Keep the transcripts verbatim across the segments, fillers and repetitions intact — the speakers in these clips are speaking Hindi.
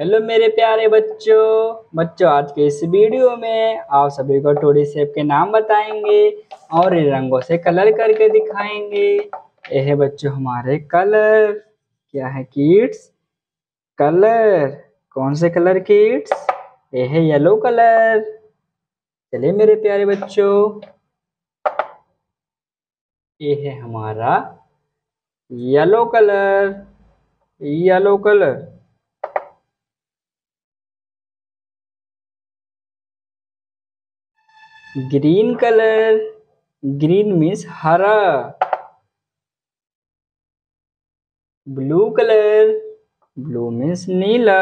हेलो मेरे प्यारे बच्चों बच्चों आज के इस वीडियो में आप सभी को टोडी शेप के नाम बताएंगे और रंगों से कलर करके दिखाएंगे। यह बच्चों हमारे कलर क्या है किड्स? कलर कौन से कलर किड्स? यह येलो कलर। चलिए मेरे प्यारे बच्चों यह हमारा yellow colour yellow colour green colour green means हरा। ब्लू कलर ब्लू मीन्स नीला।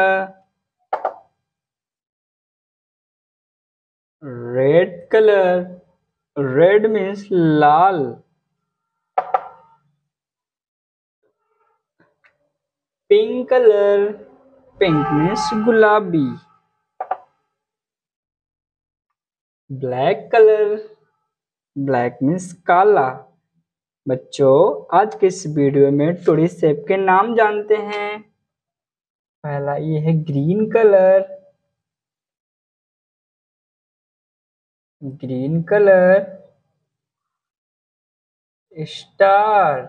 रेड कलर रेड मीन्स लाल। पिंक कलर पिंक मीन्स गुलाबी। ब्लैक कलर ब्लैक मीन्स काला। बच्चों आज के इस वीडियो में टोडी शेप के नाम जानते हैं। पहला ये है green colour green colour star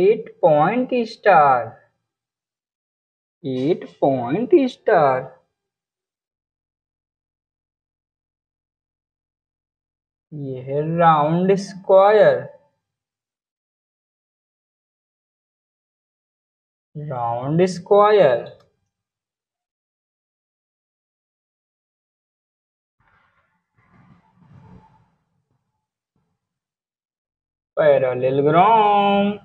eight point star eight point star. यह है round square round square. Parallelogram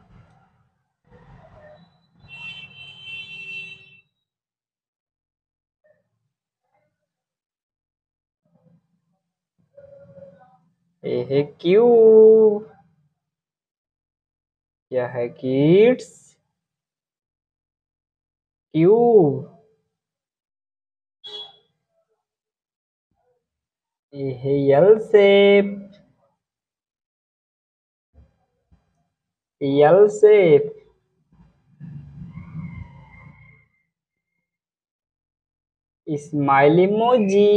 यह है क्यूब। यह है किड्स क्यूब। यह है L shape L shape. Smile emoji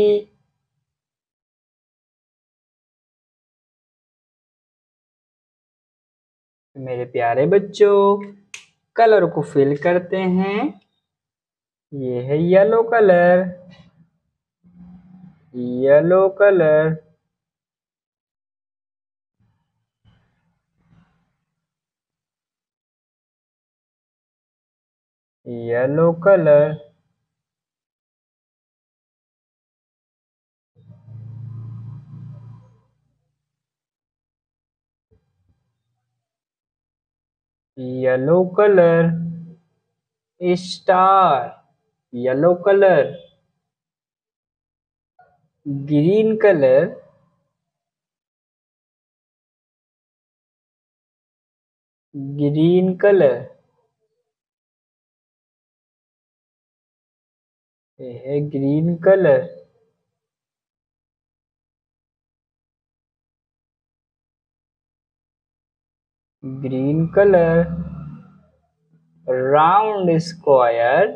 मेरे प्यारे बच्चों। कलर को फिल करते हैं। ये है yellow colour yellow colour. Yellow colour yellow colour star yellow colour. Green colour green colour. यह है green colour. Green colour round square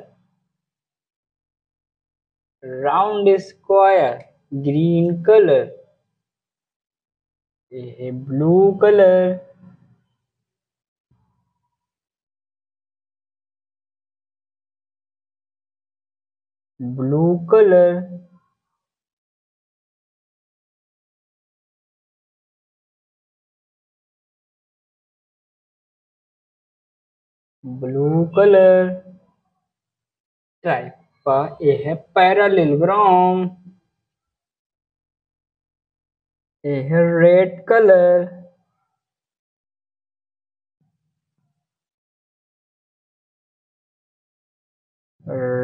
round square green colour. ये blue colour blue colour blue colour type का। यह है पैरेललोग्राम। यह है red colour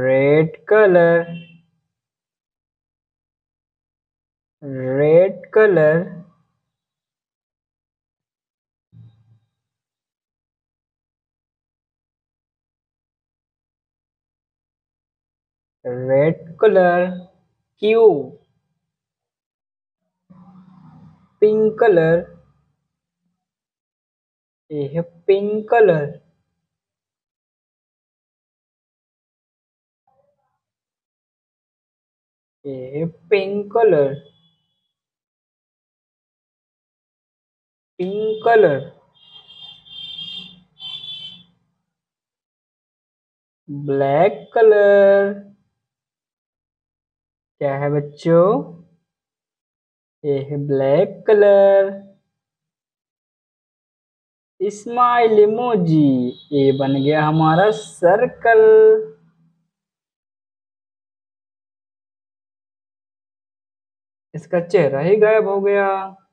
red colour red colour. Red colour cube. Pink colour यह है पिंक कलर। ये pink colour, pink colour. Black colour क्या है बच्चों? ये है ब्लैक कलर। स्माइल इमोजी, ये बन गया हमारा सर्कल। इसका चेहरा ही गायब हो गया।